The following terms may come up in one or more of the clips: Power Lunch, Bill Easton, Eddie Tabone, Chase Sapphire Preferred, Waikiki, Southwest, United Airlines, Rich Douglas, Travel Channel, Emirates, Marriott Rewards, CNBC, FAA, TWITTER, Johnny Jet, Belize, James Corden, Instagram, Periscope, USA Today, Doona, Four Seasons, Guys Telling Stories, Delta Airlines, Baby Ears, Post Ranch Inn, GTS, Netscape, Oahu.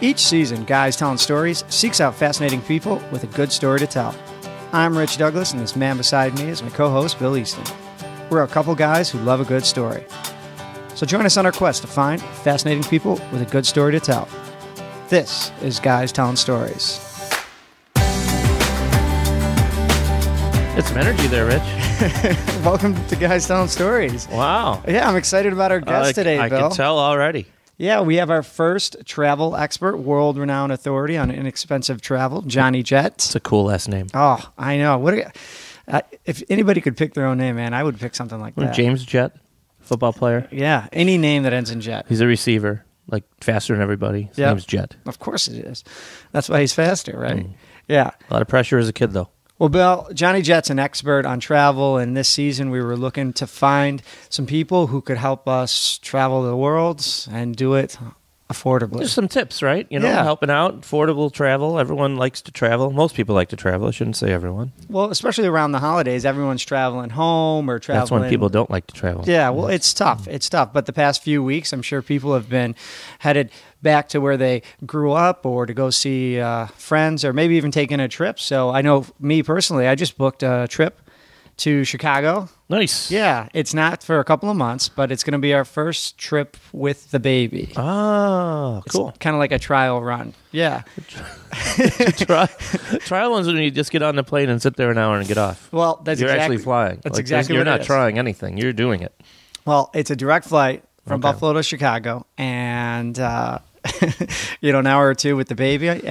Each season, Guys Telling Stories seeks out fascinating people with a good story to tell. I'm Rich Douglas, and this man beside me is my co-host, Bill Easton. We're a couple guys who love a good story. So join us on our quest to find fascinating people with a good story to tell. This is Guys Telling Stories. It's some energy there, Rich. Welcome to Guys Telling Stories. Wow. Yeah, I'm excited about our guest today, Bill. I can tell already. Yeah, we have our first travel expert, world-renowned authority on inexpensive travel, Johnny Jet. It's a cool-ass name. Oh, I know. If anybody could pick their own name, man, I would pick something like that. James Jett, football player. Yeah, any name that ends in Jet. He's a receiver. Like, faster than everybody. His name's Jet. Of course it is. That's why he's faster, right? Mm. Yeah. A lot of pressure as a kid, though. Well, Bill, Johnny Jet's an expert on travel, and this season we were looking to find some people who could help us travel the world and do it affordably. There's some tips, right? You know, helping out, affordable travel. Everyone likes to travel. Most people like to travel. I shouldn't say everyone. Well, especially around the holidays, everyone's traveling home or traveling. That's when people don't like to travel. Yeah, well, it's tough. It's tough. But the past few weeks, I'm sure people have been headed back to where they grew up or to go see friends or maybe even taking a trip. So I know me personally, I just booked a trip to Chicago. Nice. Yeah. It's not for a couple of months, but it's going to be our first trip with the baby. Oh, cool. Kind of like a trial run. Yeah. Trial ones when you just get on the plane and sit there an hour and get off. Well, that's You're actually flying. That's like, exactly You're what not trying anything. You're doing it. Well, it's a direct flight from Buffalo to Chicago, and you know, an hour or two with the baby, and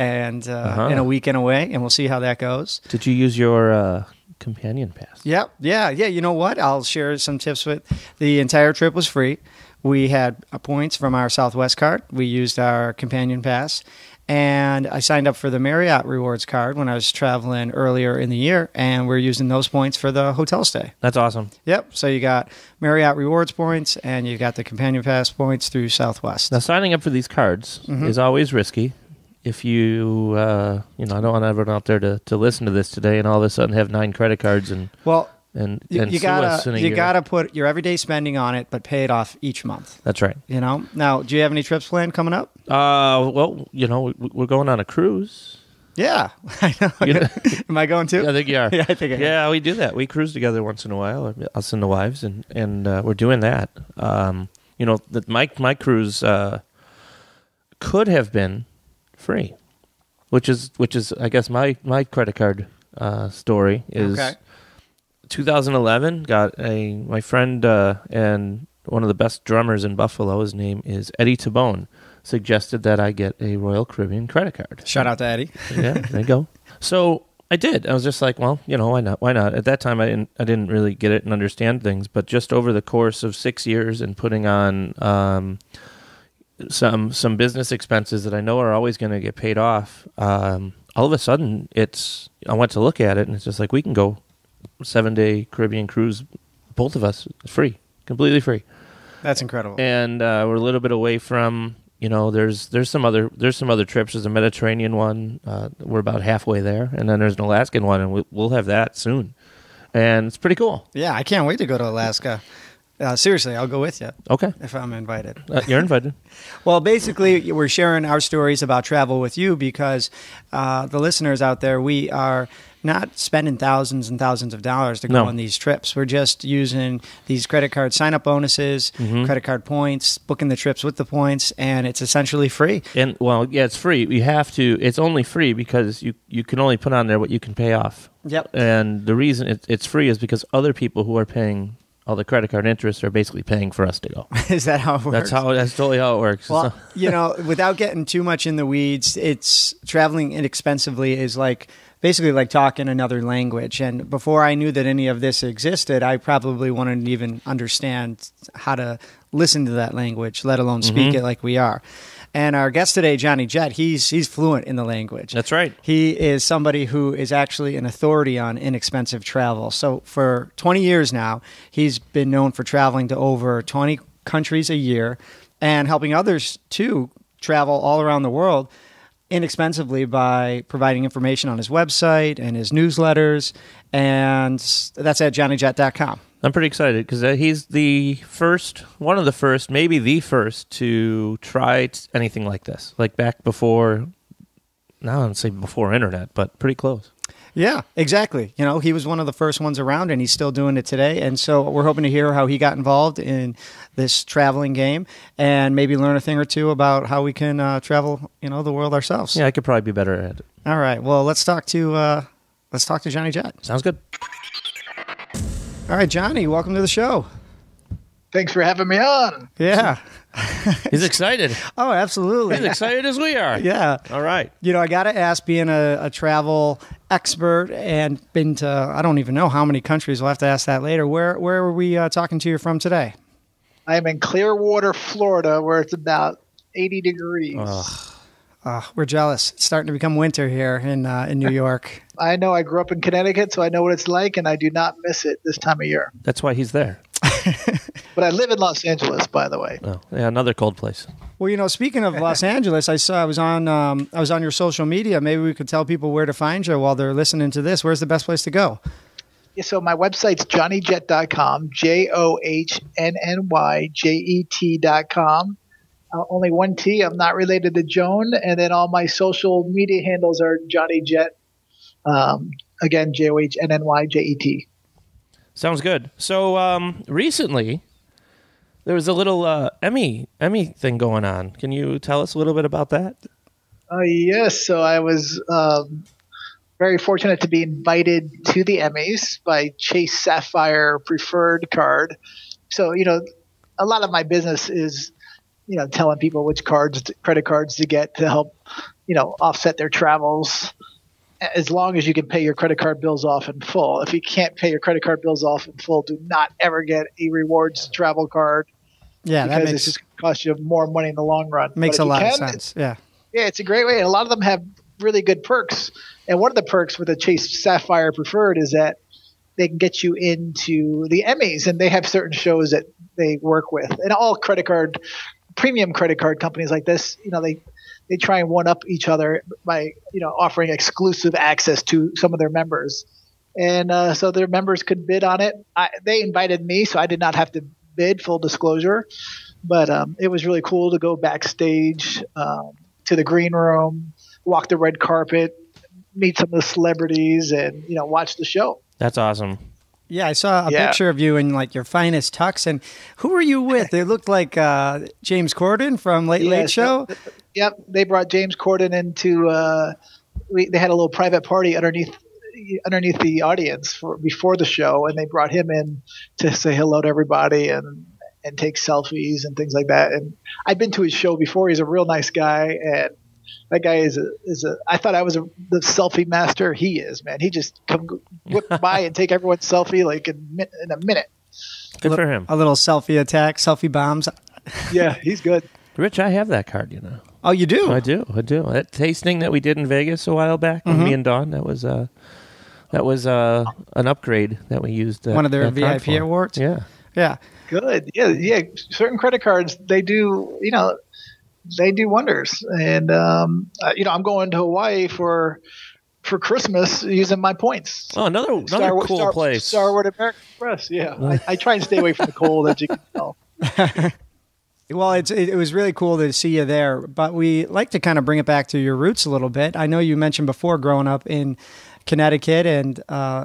and a weekend away, and we'll see how that goes. Did you use your companion pass? Yep, yeah. You know what? I'll share some tips with the entire trip was free. We had points from our Southwest card. We used our companion pass, and I signed up for the Marriott Rewards card when I was traveling earlier in the year, and we're using those points for the hotel stay. That's awesome. Yep. So you got Marriott Rewards points, and you got the Companion Pass points through Southwest. Now, signing up for these cards is always risky. If you, you know, I don't want everyone out there to listen to this today and all of a sudden have 9 credit cards and you gotta put your everyday spending on it, but pay it off each month. That's right. You know. Now, do you have any trips planned coming up? Well, you know, we're going on a cruise. Yeah, I know. Am I going too? Yeah, I think you are. Yeah, I think I am. Yeah, we do that. We cruise together once in a while, us and the wives, and we're doing that. You know, my cruise could have been free, which is I guess my credit card story is. Okay. 2011, got my friend and one of the best drummers in Buffalo, his name is Eddie Tabone, suggested that I get a Royal Caribbean credit card. Shout out to Eddie. Yeah, there you go. So I did. I was just like, well, you know, why not? Why not? At that time, I didn't really get it and understand things, but just over the course of 6 years and putting on some business expenses that I know are always going to get paid off, all of a sudden, I went to look at it, and it's just like, we can go 7-day Caribbean cruise, both of us, free, completely free. That's incredible. And we're a little bit away from, you know, there's some other trips. There's a Mediterranean one. We're about halfway there, and then there's an Alaskan one, and we'll have that soon. And it's pretty cool. Yeah, I can't wait to go to Alaska. Seriously, I'll go with you. Okay. If I'm invited. You're invited. Well, basically, we're sharing our stories about travel with you because the listeners out there, we are not spending thousands and thousands of dollars to go on these trips. We're just using these credit card sign-up bonuses, credit card points, booking the trips with the points, and it's essentially free. And well, yeah, it's free. You have to. It's only free because you can only put on there what you can pay off. Yep. And the reason it's free is because other people who are paying all the credit card interests are basically paying for us to go. Is that how it works? That's totally how it works. Well, you know, without getting too much in the weeds, it's traveling inexpensively is like basically like talking another language. And before I knew that any of this existed, I probably wouldn't even understand how to listen to that language, let alone speak it like we are. And our guest today, Johnny Jet, he's fluent in the language. That's right. He is somebody who is actually an authority on inexpensive travel. So for 20 years now, he's been known for traveling to over 20 countries a year and helping others, too, travel all around the world inexpensively by providing information on his website and his newsletters. And that's at JohnnyJet.com. I'm pretty excited because he's one of the first, maybe the first to try anything like this. Like back before, I don't say before internet, but pretty close. Yeah, exactly. You know, he was one of the first ones around, and he's still doing it today. And so we're hoping to hear how he got involved in this traveling game, and maybe learn a thing or two about how we can travel, you know, the world ourselves. Yeah, I could probably be better at it. All right. Well, let's talk to Johnny Jet. Sounds good. All right, Johnny, welcome to the show. Thanks for having me on. Yeah. He's excited. Oh, absolutely. He's excited as we are. Yeah. All right. You know, I got to ask, being a travel expert and been to, I don't even know how many countries, we'll have to ask that later. Where are we talking to you from today? I'm in Clearwater, Florida, where it's about 80 degrees. Ugh. We're jealous. It's starting to become winter here in New York. I know. I grew up in Connecticut, so I know what it's like, and I do not miss it this time of year. That's why he's there. But I live in Los Angeles, by the way. Oh, yeah, another cold place. Well, you know, speaking of Los Angeles, I was on your social media. Maybe we could tell people where to find you while they're listening to this. Where's the best place to go? Yeah, so my website's johnnyjet.com, johnnyjet.com. Only one T. I'm not related to Joan. And then all my social media handles are Johnny Jet. Again, JOHNNYJET. Sounds good. So recently, there was a little Emmy thing going on. Can you tell us a little bit about that? Yes. So I was very fortunate to be invited to the Emmys by Chase Sapphire Preferred Card. So, you know, a lot of my business is, you know, telling people which credit cards to get to help, you know, offset their travels, as long as you can pay your credit card bills off in full. If you can't pay your credit card bills off in full, do not ever get a rewards travel card. Yeah, because it's just going to cost you more money in the long run. Makes a lot of sense. Yeah. Yeah, it's a great way. And a lot of them have really good perks. And one of the perks with the Chase Sapphire Preferred is that they can get you into the Emmys, and they have certain shows that they work with. And all credit card premium credit card companies like this, you know, they try and one up each other by, you know, offering exclusive access to some of their members, and so their members could bid on it. They invited me, so I did not have to bid. Full disclosure, but it was really cool to go backstage to the green room, walk the red carpet, meet some of the celebrities, and, you know, watch the show. That's awesome. Yeah, I saw a picture of you in, like, your finest tux. And who were you with? They looked like James Corden from Late Show. Yep, they brought James Corden into they had a little private party underneath the audience before the show, and they brought him in to say hello to everybody and take selfies and things like that. And I've been to his show before. He's a real nice guy, and that guy is a. I thought I was the selfie master. He is, man. He just come whip by and take everyone's selfie like in a minute. Good for him. A little selfie attack, selfie bombs. Yeah, he's good. Rich, I have that card, you know. Oh, you do? I do. That tasting that we did in Vegas a while back, mm-hmm. me and Dawn, that was an upgrade that we used. One of their VIP awards. Yeah. Yeah. Good. Yeah. Yeah. Certain credit cards, they do. You know. They do wonders. And, you know, I'm going to Hawaii for Christmas using my points. Oh, another cool place. Starwood American Express, yeah. I try and stay away from the cold, as you can tell. Well, it was really cool to see you there. But we like to kind of bring it back to your roots a little bit. I know you mentioned before growing up in Connecticut, and now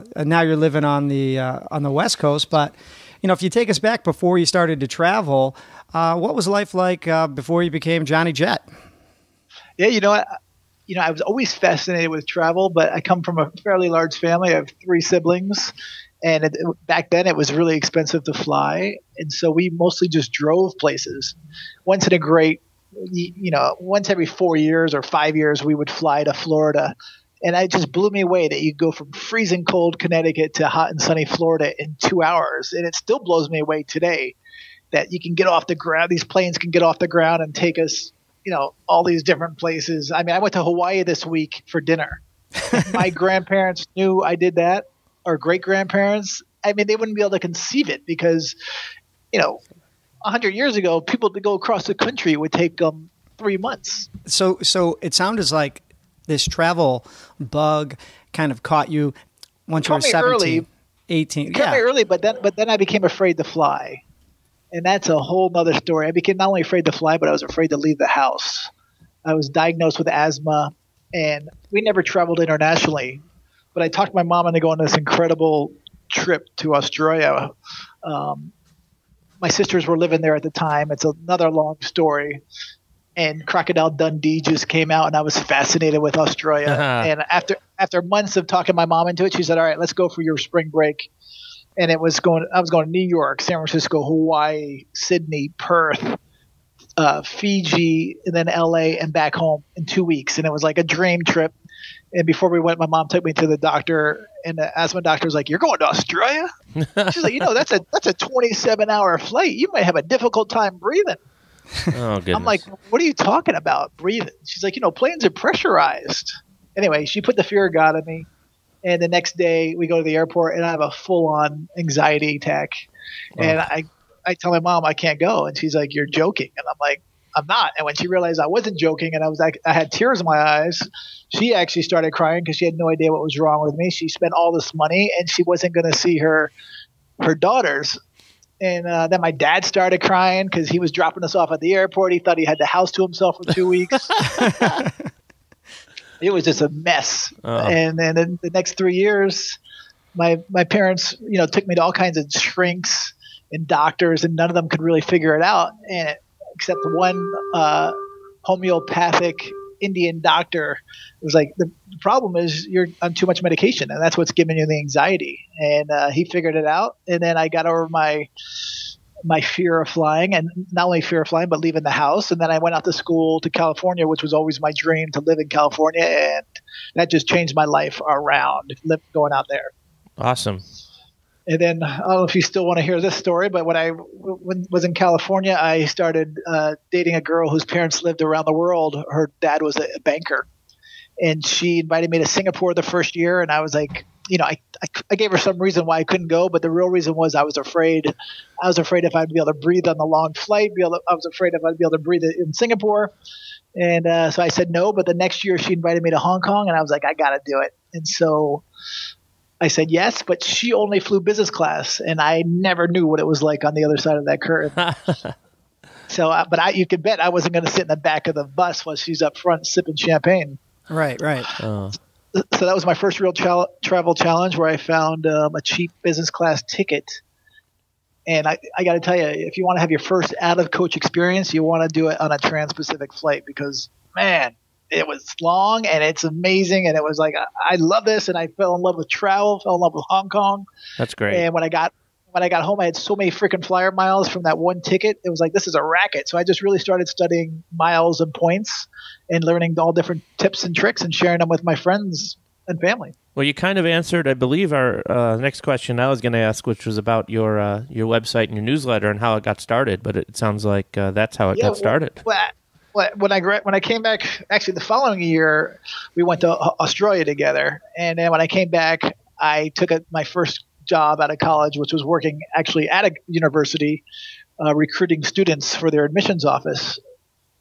you're living on the West Coast. But, you know, if you take us back before you started to travel, what was life like before you became Johnny Jet? Yeah, I was always fascinated with travel, but I come from a fairly large family. I have three siblings, and back then it was really expensive to fly, and so we mostly just drove places. Once every 4 years or 5 years, we would fly to Florida. And it just blew me away that you go from freezing cold Connecticut to hot and sunny Florida in 2 hours. And it still blows me away today that you can get off the ground. These planes can get off the ground and take us, you know, all these different places. I mean, I went to Hawaii this week for dinner. My grandparents knew I did that, or great-grandparents. I mean, they wouldn't be able to conceive it because, you know, 100 years ago, people to go across the country would take them 3 months. So it sounded like this travel bug kind of caught you once you were 17. Early, 18. Yeah. Early, but then I became afraid to fly. And that's a whole nother story. I became not only afraid to fly, but I was afraid to leave the house. I was diagnosed with asthma, and we never traveled internationally. But I talked my mom into going on this incredible trip to Australia. My sisters were living there at the time. It's another long story. And Crocodile Dundee just came out, and I was fascinated with Australia. Uh-huh. And after months of talking my mom into it, she said, all right, let's go for your spring break. And I was going to New York, San Francisco, Hawaii, Sydney, Perth, Fiji, and then LA and back home in 2 weeks. And it was like a dream trip. And before we went, my mom took me to the doctor, and the asthma doctor was like, you're going to Australia? She's like, that's a 27-hour flight. You might have a difficult time breathing. Oh, goodness. I'm like, what are you talking about, breathing? She's like, planes are pressurized. Anyway, she put the fear of God in me. And the next day we go to the airport and I have a full-on anxiety attack. Wow. And I tell my mom I can't go. And she's like, you're joking. And I'm like, I'm not. And when she realized I wasn't joking and I had tears in my eyes, she actually started crying because she had no idea what was wrong with me. She spent all this money and she wasn't going to see her daughters. And then my dad started crying because he was dropping us off at the airport. He thought he had the house to himself for 2 weeks. It was just a mess. Uh-oh. And then the next 3 years, my parents, took me to all kinds of shrinks and doctors, and none of them could really figure it out, except one homeopathic Indian doctor. It was like, the problem is you're on too much medication, and that's what's giving you the anxiety. And he figured it out, and then I got over my fear of flying, and not only fear of flying, but leaving the house. And then I went out to school to California, which was always my dream, to live in California. And that just changed my life around, going out there. Awesome. And then I don't know if you still want to hear this story, but when I was in California, I started dating a girl whose parents lived around the world. Her dad was a banker, and she invited me to Singapore the first year. And I was like, I gave her some reason why I couldn't go, but the real reason was I was afraid. I was afraid if I'd be able to breathe on the long flight. I was afraid if I'd be able to breathe in Singapore. And so I said no, but the next year she invited me to Hong Kong, and I was like, I got to do it. And so I said yes, but she only flew business class, and I never knew what it was like on the other side of that curtain. You could bet I wasn't going to sit in the back of the bus while she's up front sipping champagne. Right, right. So that was my first real travel challenge, where I found a cheap business class ticket. And I got to tell you, if you want to have your first out-of-coach experience, you want to do it on a trans-Pacific flight, because, man, it was long and it's amazing. And it was like, I love this. And I fell in love with travel, fell in love with Hong Kong. That's great. And when I got home, I had so many freaking flyer miles from that one ticket. It was like, this is a racket. So I just really started studying miles and points and learning all different tips and tricks and sharing them with my friends and family. Well, you kind of answered, I believe, our next question I was going to ask, which was about your website and your newsletter and how it got started. But it sounds like that's how it got started. Well, when I came back, actually the following year, we went to Australia together. And then when I came back, I took my first job out of college, which was working actually at a university, recruiting students for their admissions office.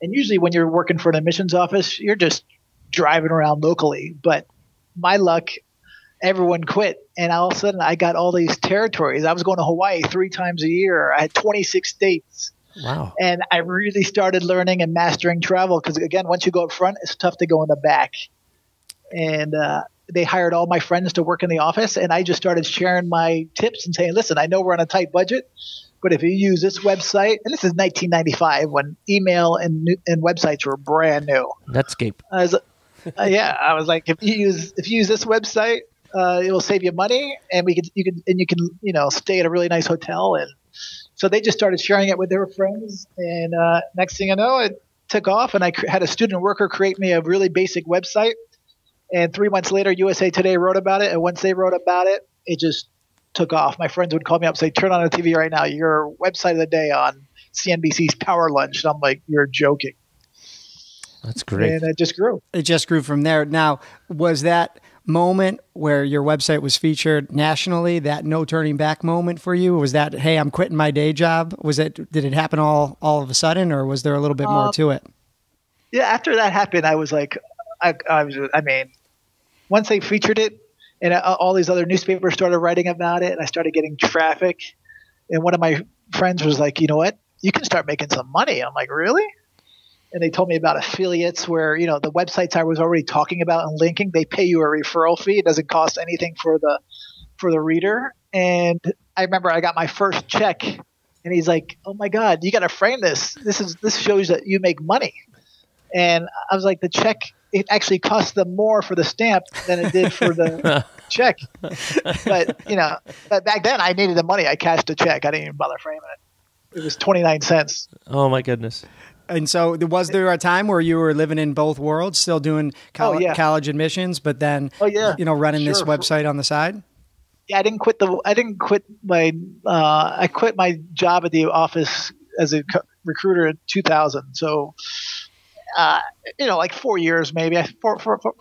And usually when you're working for an admissions office, you're just driving around locally. But my luck, everyone quit. And all of a sudden, I got all these territories. I was going to Hawaii 3 times a year. I had 26 states. Wow. And I really started learning and mastering travel, because, again, once you go up front, it's tough to go in the back. And they hired all my friends to work in the office, and I just started sharing my tips and saying, listen, I know we're on a tight budget, but if you use this website – and this is 1995 when email and websites were brand new. Netscape. I was like, if you use this website, it will save you money, and you can stay at a really nice hotel. And so they just started sharing it with their friends, and next thing I know, it took off, and I had a student worker create me a really basic website. And 3 months later, USA Today wrote about it. And once they wrote about it, it just took off. My friends would call me up and say, turn on the TV right now. Your website of the day on CNBC's Power Lunch. And I'm like, you're joking. That's great. And it just grew. It just grew from there. Now, was that moment where your website was featured nationally, that no turning back moment for you? Was that, hey, I'm quitting my day job? Did it happen all of a sudden, or was there a little bit more to it? Yeah, after that happened, I was like, once they featured it, And all these other newspapers started writing about it, and I started getting traffic. And one of my friends was like, you know what? You can start making some money. I'm like, really? And they told me about affiliates where, you know, the websites I was already talking about and linking, they pay you a referral fee. It doesn't cost anything for the reader. And I remember I got my first check, and he's like, oh my God, you got to frame this. This shows that you make money. And I was like, the check, it actually cost them more for the stamp than it did for the check. But, you know, back then I needed the money. I cashed the check. I didn't even bother framing it. It was 29 cents. Oh my goodness. And so was there a time where you were living in both worlds, still doing college admissions, but then, you know, running this website on the side? Yeah, I quit my job at the office as a recruiter in 2000. So, you know, like 4 years, maybe four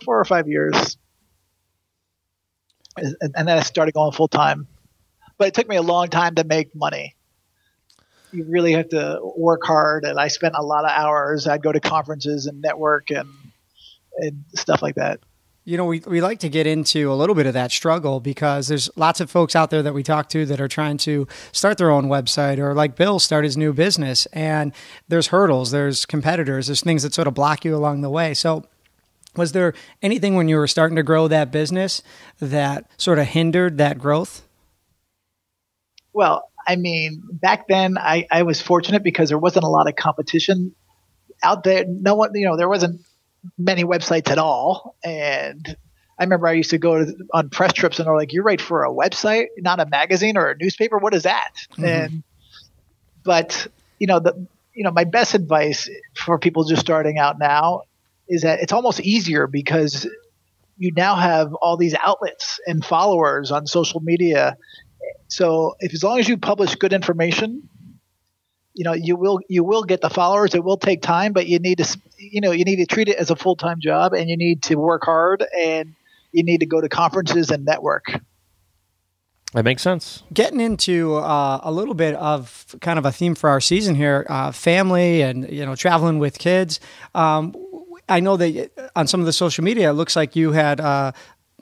or 5 years. And then I started going full time, but it took me a long time to make money. You really have to work hard. And I spent a lot of hours. I'd go to conferences and network and stuff like that. You know, we like to get into a little bit of that struggle because there's lots of folks out there that we talk to that are trying to start their own website or, like Bill, start his new business. And there's hurdles, there's competitors, there's things that sort of block you along the way. So was there anything when you were starting to grow that business that sort of hindered that growth? Well, I mean, back then I was fortunate because there wasn't a lot of competition out there. No one, you know, there wasn't many websites at all. And I remember I used to go on press trips and they're like, you write for a website, not a magazine or a newspaper. What is that? Mm-hmm. But you know, my best advice for people just starting out now is that it's almost easier because you now have all these outlets and followers on social media. So as long as you publish good information, you know, you will get the followers. It will take time, but you need to treat it as a full-time job, and you need to work hard, and you need to go to conferences and network. That makes sense. Getting into a little bit of kind of a theme for our season here, family and, you know, traveling with kids. I know that on some of the social media, it looks like you had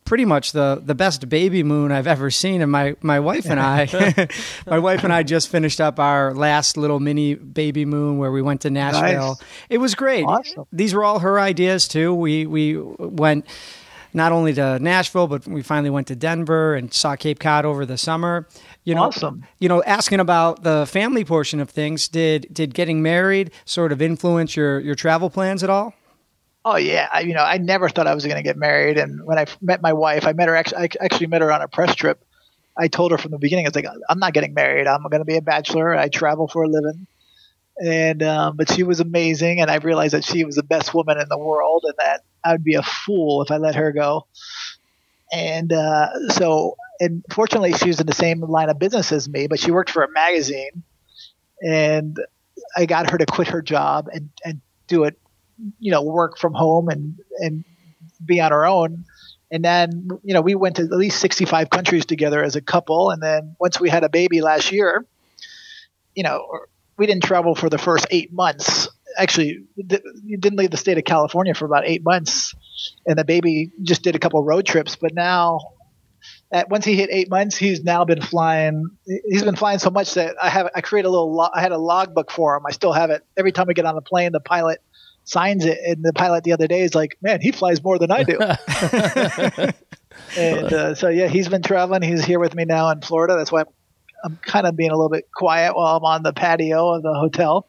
pretty much the best baby moon I've ever seen. And my wife and I, just finished up our last little mini baby moon where we went to Nashville. Nice. It was great. Awesome. These were all her ideas too. We went not only to Nashville, but we finally went to Denver and saw Cape Cod over the summer. You know, awesome. You know, asking about the family portion of things, did getting married sort of influence your travel plans at all? Oh yeah, I never thought I was going to get married, and when I met my wife, I actually met her on a press trip. I told her from the beginning, I was like, I'm not getting married. I'm going to be a bachelor. I travel for a living, and but she was amazing, and I realized that she was the best woman in the world, and that I would be a fool if I let her go. And so fortunately, she was in the same line of business as me, but she worked for a magazine, and I got her to quit her job and do it. You know, work from home and be on our own. And then, you know, we went to at least 65 countries together as a couple. And then once we had a baby last year, you know, we didn't travel for the first 8 months. Actually, you didn't leave the state of California for about 8 months. And the baby just did a couple road trips. But now, once he hit 8 months, he's now been flying. He's been flying so much that I had a logbook for him. I still have it. Every time we get on the plane, the pilot signs it, and the pilot the other day is like, man, he flies more than I do. And so yeah, he's been traveling. He's here with me now in Florida. That's why I'm kind of being a little bit quiet while I'm on the patio of the hotel.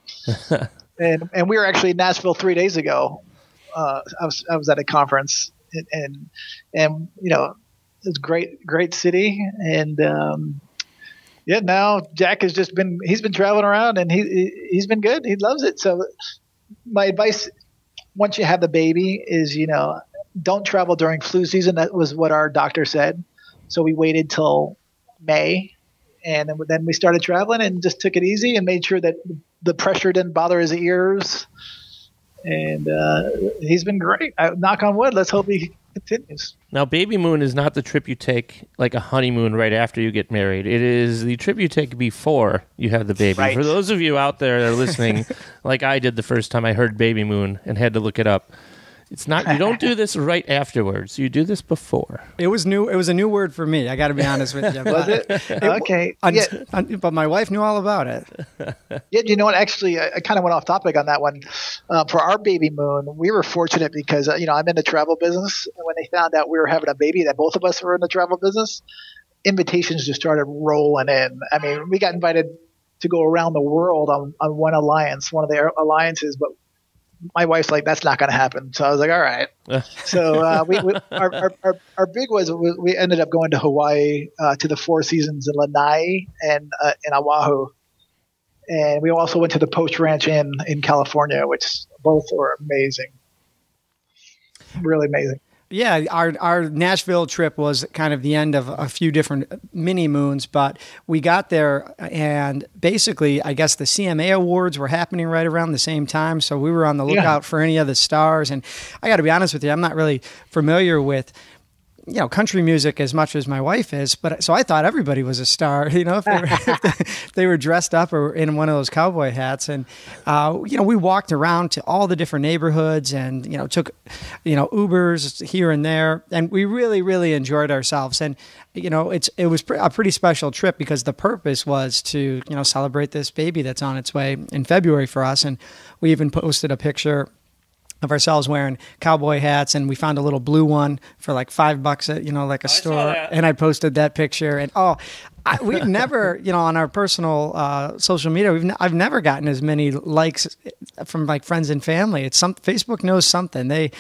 and we were actually in Nashville 3 days ago. I was at a conference and you know, it's great city. And yeah, now Jack has just been, he's been traveling around, and he's been good. He loves it. So my advice, once you have the baby, is, you know, don't travel during flu season. That was what our doctor said. So we waited till May, and then we started traveling and just took it easy and made sure that the pressure didn't bother his ears. And he's been great. Knock on wood. Let's hope he continues. Now, baby moon is not the trip you take like a honeymoon right after you get married. It is the trip you take before you have the baby. Right. For those of you out there that are listening, like I did the first time I heard baby moon and had to look it up, It's not, you don't do this right afterwards. You do this before. It was new. It was a new word for me. I got to be honest with you. Was it? Okay. But my wife knew all about it. Yeah. You know what? Actually, I kind of went off topic on that one. For our baby moon, we were fortunate because, I'm in the travel business. And when they found out we were having a baby, that both of us were in the travel business, invitations just started rolling in. I mean, we got invited to go around the world on one of their alliances, but my wife's like, that's not going to happen. So I was like, all right. So our big was we ended up going to Hawaii to the Four Seasons in Lanai and in Oahu. And we also went to the Post Ranch Inn in California, which both were amazing. Really amazing. Yeah, our Nashville trip was kind of the end of a few different mini moons, but we got there and basically, I guess the CMA Awards were happening right around the same time, so we were on the lookout for any of the stars. And I got to be honest with you, I'm not really familiar with country music as much as my wife is, but so I thought everybody was a star, if they were dressed up or in one of those cowboy hats. And, we walked around to all the different neighborhoods and, took, Ubers here and there. And we really, really enjoyed ourselves. And, it was a pretty special trip because the purpose was to, celebrate this baby that's on its way in February for us. And we even posted a picture of ourselves wearing cowboy hats, and we found a little blue one for like $5 at, like a store. And I posted that picture, and we've never, on our personal social media, I've never gotten as many likes from like friends and family. It's Facebook knows something. They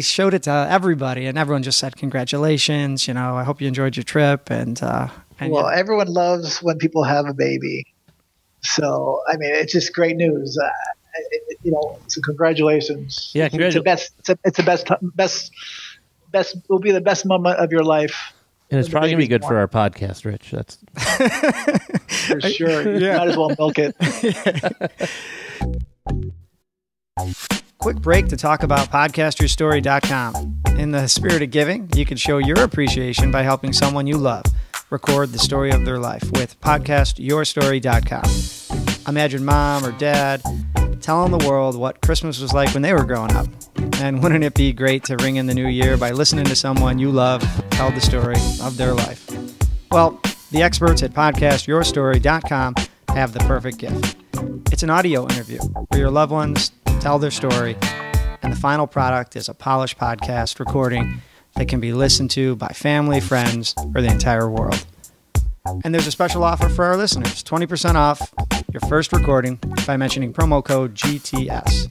showed it to everybody, and everyone just said, congratulations, I hope you enjoyed your trip. And everyone loves when people have a baby. So, I mean, it's just great news. So congratulations. Yeah, congratulations. It's the best will be the best moment of your life. And it's probably going to be good for our podcast, Rich. That's for sure. Yeah. You might as well milk it. Quick break to talk about podcastyourstory.com. In the spirit of giving, you can show your appreciation by helping someone you love record the story of their life with podcastyourstory.com. Imagine mom or dad telling the world what Christmas was like when they were growing up. And wouldn't it be great to ring in the new year by listening to someone you love tell the story of their life? Well, the experts at podcastyourstory.com have the perfect gift. It's an audio interview where your loved ones tell their story, and the final product is a polished podcast recording that can be listened to by family, friends, or the entire world. And there's a special offer for our listeners, 20% off your first recording by mentioning promo code GTS.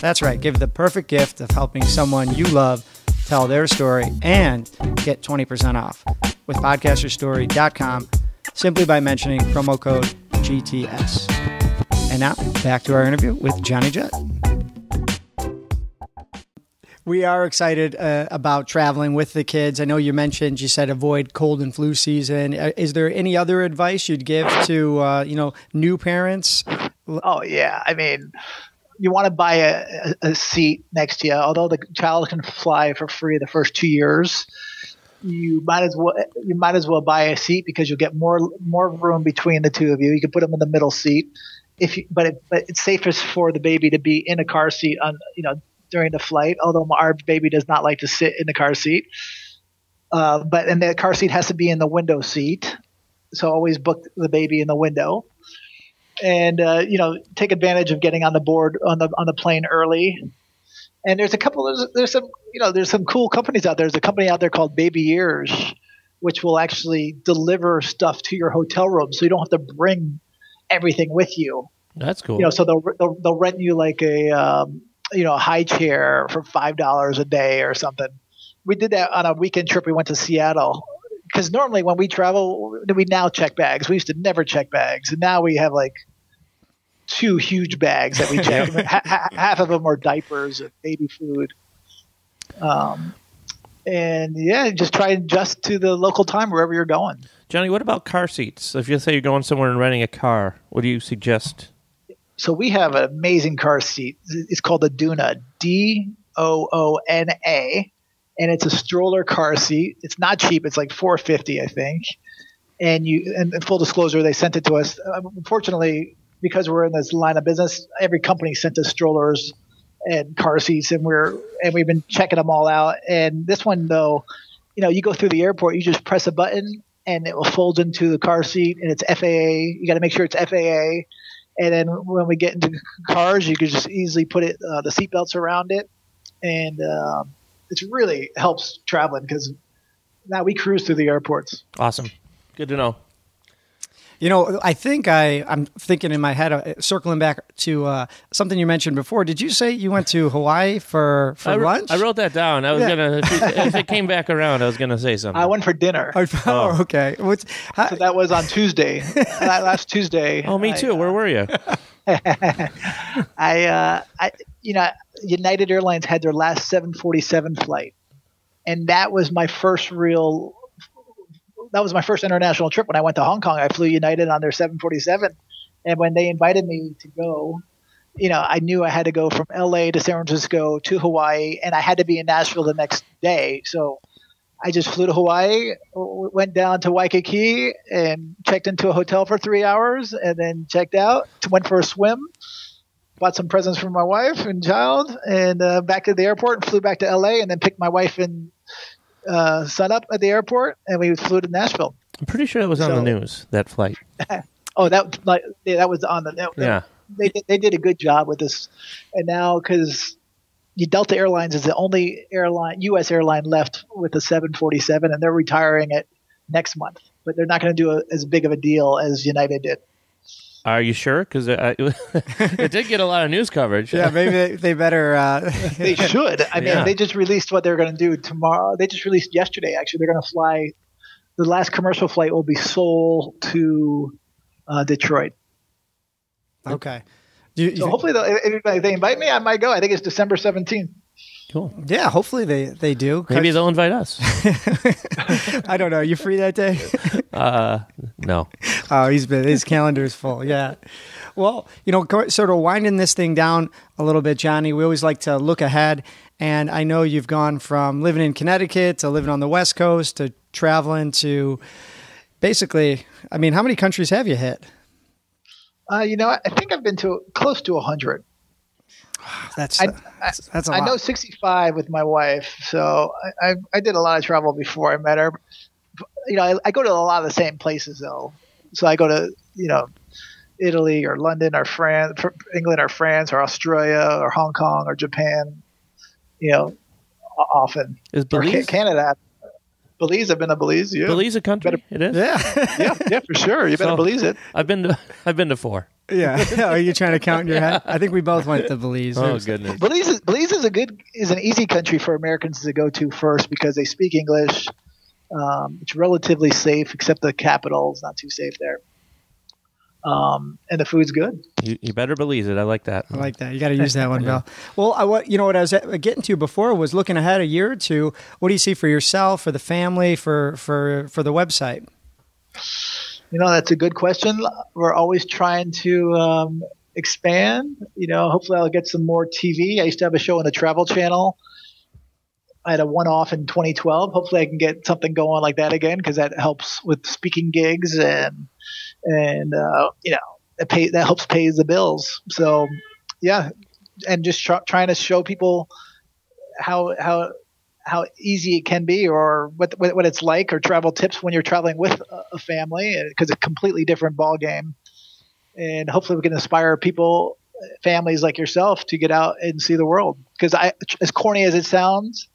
That's right, give the perfect gift of helping someone you love tell their story and get 20% off with podcastyourstory.com simply by mentioning promo code GTS. And now, back to our interview with Johnny Jet. We are excited about traveling with the kids. I know you said avoid cold and flu season. Is there any other advice you'd give to, new parents? Oh, yeah. I mean, you want to buy a seat next to you. Although the child can fly for free the first 2 years, you might as well buy a seat because you'll get more room between the two of you. You can put them in the middle seat. But it's safest for the baby to be in a car seat during the flight, although our baby does not like to sit in the car seat. But the car seat has to be in the window seat. So always book the baby in the window and, take advantage of getting on the board on the plane early. And there's some cool companies out there. There's a company out there called Baby Ears, which will actually deliver stuff to your hotel room. So you don't have to bring everything with you. That's cool. So they'll rent you like a high chair for $5 a day or something. We did that on a weekend trip. We went to Seattle because normally when we travel, we now check bags. We used to never check bags. And now we have like two huge bags that we check. Half of them are diapers and baby food. Just try and adjust to the local time wherever you're going. Johnny, what about car seats? If you say you're going somewhere and renting a car, what do you suggest? So we have an amazing car seat. It's called the Doona, Doona, and it's a stroller car seat. It's not cheap. It's like $450, I think. And full disclosure, they sent it to us. Unfortunately, because we're in this line of business, every company sent us strollers and car seats, and we've been checking them all out. And this one though, you know, you go through the airport, you just press a button and it will fold into the car seat, and it's FAA. You got to make sure it's FAA. And then when we get into cars, you could just easily put it, the seatbelts around it. And it really helps traveling because now we cruise through the airports. Awesome. Good to know. You know, I think I'm thinking in my head, circling back to something you mentioned before. Did you say you went to Hawaii for lunch? I wrote that down. I was going to, if it came back around, I was going to say something. I went for dinner. Oh, okay. So that was on Tuesday, last Tuesday. Oh, me too. Where were you? I, you know, United Airlines had their last 747 flight. And that was my first first international trip. When I went to Hong Kong, I flew United on their 747. And when they invited me to go, you know, I knew I had to go from LA to San Francisco to Hawaii, and I had to be in Nashville the next day. So I just flew to Hawaii, went down to Waikiki and checked into a hotel for 3 hours, and then checked out, went for a swim, bought some presents for my wife and child, and back to the airport and flew back to LA, and then picked my wife in sun up at the airport, and we flew to Nashville. I'm pretty sure it was on the news, that flight. Oh, that was on the news. Yeah. They did a good job with this. And now, because Delta Airlines is the only U.S. airline left with a 747, and they're retiring it next month. But they're not going to do as big of a deal as United did. Are you sure? Because it did get a lot of news coverage. Yeah, maybe they better. They should. I mean, They just released what they're going to do tomorrow. They just released yesterday, actually. They're going to fly. The last commercial flight will be Seoul to Detroit. Okay. So hopefully, if they invite me, I might go. I think it's December 17th. Cool. Yeah, hopefully they do. Maybe they'll invite us. I don't know. Are you free that day? No. Oh, his calendar's full. Yeah. Well, you know, sort of winding this thing down a little bit, Johnny, we always like to look ahead. And I know you've gone from living in Connecticut to living on the West Coast to traveling to basically, I mean, how many countries have you hit? You know, I think I've been to close to 100. That's a lot. I know 65 with my wife, so I did a lot of travel before I met her. You know, I go to a lot of the same places though. So I go to, you know, Italy or London or France, England or France or Australia or Hong Kong or Japan. You know, often. Is Belize? Or Canada. Belize. I've been to Belize. Yeah. Belize a country? It is. Yeah, yeah, for sure. You better Belize it. I've been to 4. Yeah. Are you trying to count in your head? I think we both went to Belize. Oh, goodness. Belize is an easy country for Americans to go to first because they speak English. It's relatively safe, except the capital is not too safe there. And the food's good. You better Belize it. I like that. I like that. You got to use that one, Bill. Well, you know what I was getting to before was looking ahead a year or two. What do you see for yourself, for the family, for the website? You know, that's a good question. We're always trying to expand. You know, hopefully I'll get some more TV. I used to have a show on the Travel Channel. I had a one-off in 2012. Hopefully I can get something going like that again because that helps with speaking gigs and you know, that helps pay the bills. So, yeah, and just trying to show people how easy it can be, or what it's like, or travel tips when you're traveling with a family, because it's a completely different ball game. And hopefully we can inspire people, families like yourself, to get out and see the world. Because as corny as it sounds,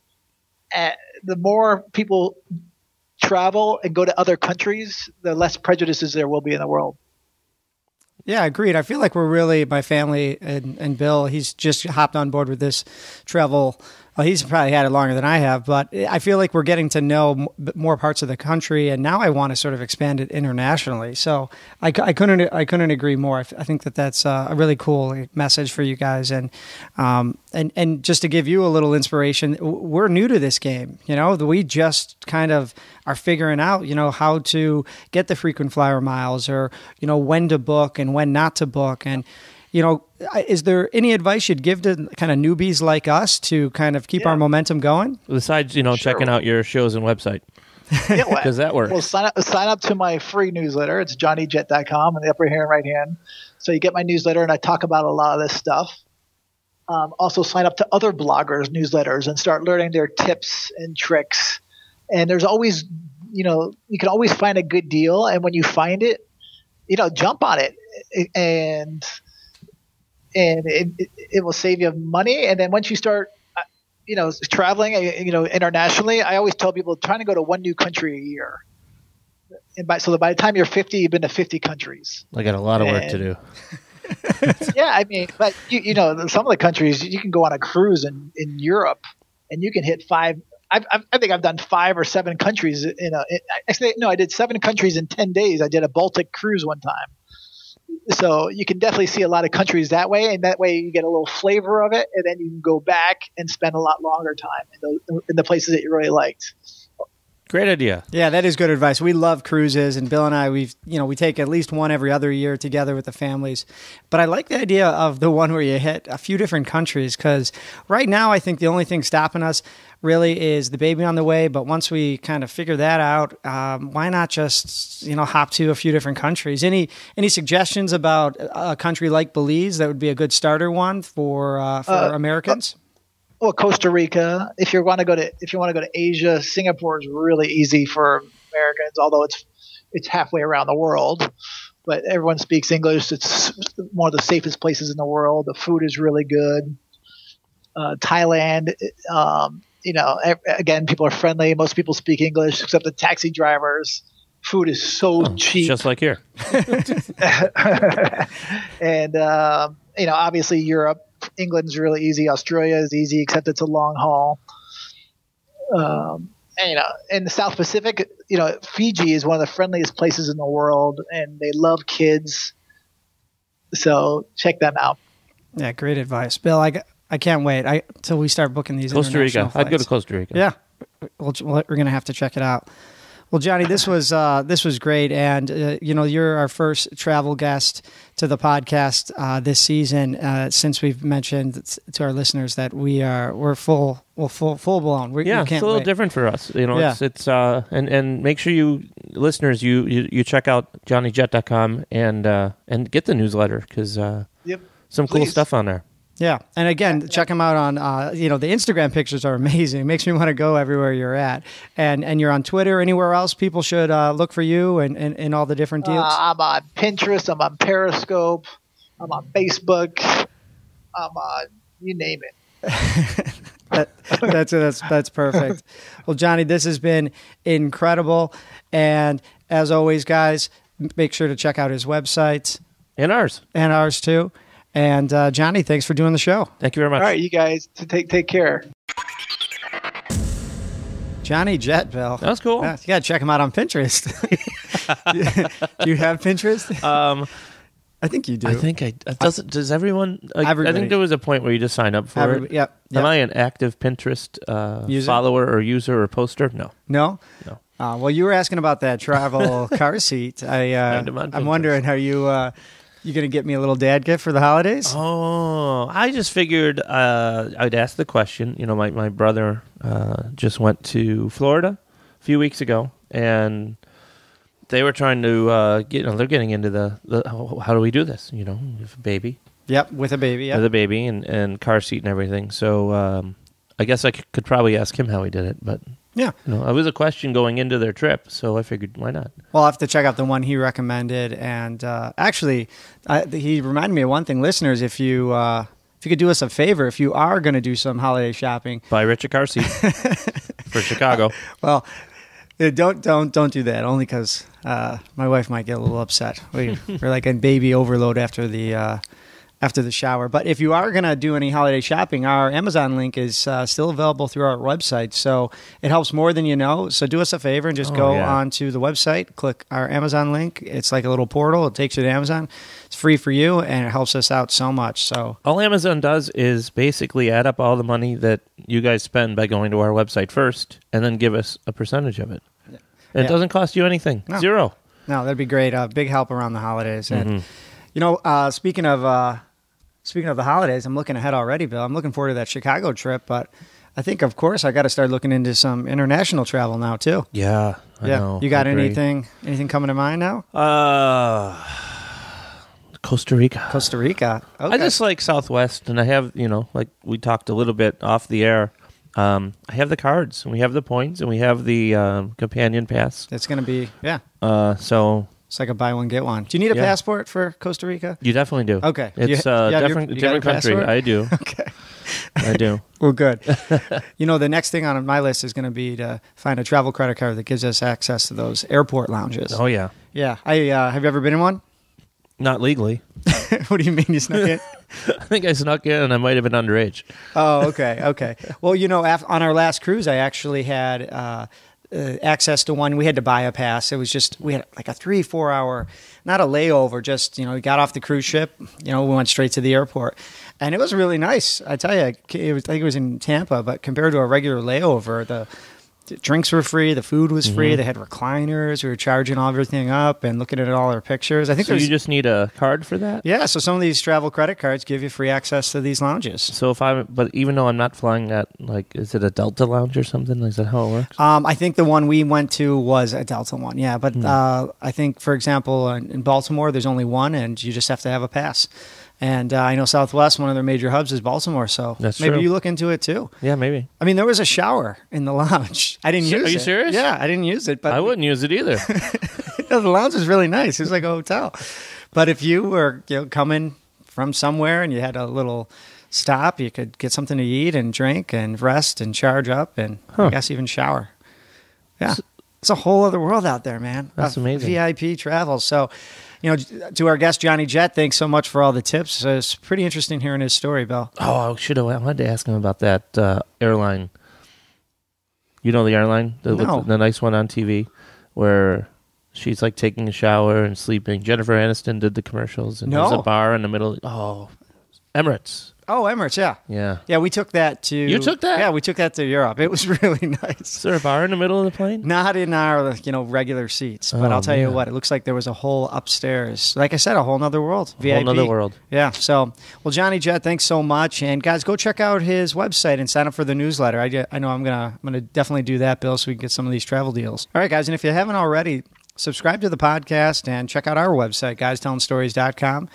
the more people travel and go to other countries, the less prejudices there will be in the world. Yeah, agreed. I feel like we're really, my family and Bill, he's just hopped on board with this travel. Well, he's probably had it longer than I have, but I feel like we're getting to know more parts of the country, and now I want to sort of expand it internationally. So I couldn't agree more. I think that's a really cool message for you guys, and just to give you a little inspiration, we're new to this game. You know, we just kind of are figuring out, you know, how to get the frequent flyer miles, or you know, when to book and when not to book, and. You know, is there any advice you'd give to kind of newbies like us to kind of keep our momentum going? Besides, you know, checking out your shows and website. Yeah, well, does that work? Well, sign up to my free newsletter. It's johnnyjet.com in the upper hand and right hand. So you get my newsletter, and I talk about a lot of this stuff. Also sign up to other bloggers' newsletters and start learning their tips and tricks. And there's always, you know, you can always find a good deal. And when you find it, you know, jump on it, and it will save you money. And then once you start, you know, traveling, you know, internationally, I always tell people trying to go to one new country a year. And by the time you're 50, you've been to 50 countries. I got a lot of work to do. Yeah, I mean, but you know, some of the countries you can go on a cruise in Europe, and you can hit five. I think I've done 5 or 7 countries. I did 7 countries in 10 days. I did a Baltic cruise one time, so you can definitely see a lot of countries that way, and that way you get a little flavor of it, and then you can go back and spend a lot longer time in the places that you really liked. Great idea. Yeah, that is good advice. We love cruises, and Bill and I, we take at least one every other year together with the families. But I like the idea of the one where you hit a few different countries, because right now I think the only thing stopping us really is the baby on the way. But once we kind of figure that out, why not just, you know, hop to a few different countries? Any suggestions about a country like Belize that would be a good starter one for Americans? Well, Costa Rica. If you want to go to Asia, Singapore is really easy for Americans, although it's halfway around the world, but everyone speaks English. It's one of the safest places in the world. The food is really good. Thailand, you know, again, people are friendly. Most people speak English except the taxi drivers. Food is so cheap, just like here. And you know, obviously Europe. England's really easy. Australia is easy, except it's a long haul. And, you know, in the South Pacific, you know, Fiji is one of the friendliest places in the world, and they love kids. So check them out. Yeah, great advice, Bill. I can't wait till we start booking these. Costa Rica. I'd go to Costa Rica. Yeah, we're gonna have to check it out. Well, Johnny, this was great, and you know, you're our first travel guest to the podcast this season. Since we've mentioned to our listeners that we're full blown. It's a little different for us, you know. Yeah. It's and make sure you listeners you check out JohnnyJet.com and get the newsletter because some cool stuff on there. Yeah. And again, check them out on, you know, the Instagram pictures are amazing. It makes me want to go everywhere you're at. And you're on Twitter, anywhere else people should look for you and all the different deals? I'm on Pinterest. I'm on Periscope. I'm on Facebook. I'm on, you name it. That's perfect. Well, Johnny, this has been incredible. And as always, guys, make sure to check out his website. And ours. And ours too. And Johnny, thanks for doing the show. Thank you very much. All right, you guys, take care. Johnny Jet, Bill. That was cool. You got to check him out on Pinterest. Do you have Pinterest? I think you do. I think does everyone? I think there was a point where you just sign up for it. Yep. Am I an active Pinterest follower or user or poster? No. Well, you were asking about that travel car seat. I'm wondering how you. You going to get me a little dad gift for the holidays? Oh, I just figured I'd ask the question. You know, my brother just went to Florida a few weeks ago, and they were trying to get, you know, they're getting into the how do we do this, you know, with a baby. Yep, with a baby. Yep. With a baby and car seat and everything. So I guess I could probably ask him how he did it, but... Yeah. No, it was a question going into their trip, so I figured, why not? Well, I'll have to check out the one he recommended. And actually, he reminded me of one thing. Listeners, if you could do us a favor, if you are going to do some holiday shopping... Buy Rich a car seat for Chicago. Well, don't do that, only because my wife might get a little upset. We're like in baby overload after the shower. But if you are going to do any holiday shopping, our Amazon link is still available through our website. So it helps more than you know. So do us a favor and just go onto the website, click our Amazon link. It's like a little portal. It takes you to Amazon. It's free for you, and it helps us out so much. So all Amazon does is basically add up all the money that you guys spend by going to our website first and then give us a percentage of it. Yeah. It doesn't cost you anything. No. Zero. No, that'd be great. Big help around the holidays. Mm-hmm. And, you know, Speaking of the holidays, I'm looking ahead already, Bill. I'm looking forward to that Chicago trip, but I think, of course, I got to start looking into some international travel now, too. Yeah, I know. You got anything coming to mind now? Costa Rica. Okay. I just like Southwest, and I have, you know, like we talked a little bit off the air. I have the cards, and we have the points, and we have the companion pass. It's going to be, yeah. So it's like a buy one, get one. Do you need a passport for Costa Rica? You definitely do. Okay. It's different country. I do. Okay. I do. Well, good. You know, the next thing on my list is going to be to find a travel credit card that gives us access to those airport lounges. Oh, yeah. Yeah. Have you ever been in one? Not legally. What do you mean you snuck in? I think I snuck in and I might have been underage. Oh, okay. Okay. Well, you know, on our last cruise, I actually had access to one. We had to buy a pass. It was just, we had like a 3-4 hour, not a layover, just, you know, we got off the cruise ship, you know, we went straight to the airport. And it was really nice. I tell you, I think it was in Tampa, but compared to a regular layover, the drinks were free, the food was free, they had recliners, we were charging everything up and looking at all our pictures. I think so you just need a card for that? Yeah, so some of these travel credit cards give you free access to these lounges. So but even though I'm not flying at, like, is it a Delta lounge or something? Is that how it works? I think the one we went to was a Delta one, yeah. But I think, for example, in Baltimore, there's only one, and you just have to have a pass. And I know Southwest, one of their major hubs is Baltimore, so maybe you look into it too. Yeah, maybe. I mean, there was a shower in the lounge. I didn't use it. Are you serious? Yeah, I didn't use it. But I wouldn't use it either. No, the lounge was really nice. It was like a hotel. But if you were coming from somewhere and you had a little stop, you could get something to eat and drink and rest and charge up and I guess even shower. Yeah. It's a whole other world out there, man. That's amazing. VIP travel. So, you know, to our guest, Johnny Jet, thanks so much for all the tips. It's pretty interesting hearing his story, Bill. Oh, I wanted to ask him about that airline. You know the airline? The nice one on TV where she's like taking a shower and sleeping. Jennifer Aniston did the commercials. And there's a bar in the middle. Oh, Emirates. Oh, Emirates, yeah. Yeah. Yeah, we took that to... You took that? Yeah, we took that to Europe. It was really nice. Is there a bar in the middle of the plane? Not in our, regular seats. But I'll tell you what, it looks like there was a whole upstairs. Like I said, a whole nother world. A whole nother world. Yeah. So, well, Johnny Jet, thanks so much. And guys, go check out his website and sign up for the newsletter. I know I'm gonna definitely do that, Bill, so we can get some of these travel deals. All right, guys, and if you haven't already, subscribe to the podcast and check out our website, guystellingstories.com.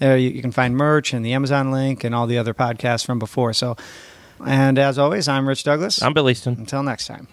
There you can find merch and the Amazon link and all the other podcasts from before. So, and as always, I'm Rich Douglas. I'm Bill Easton. Until next time.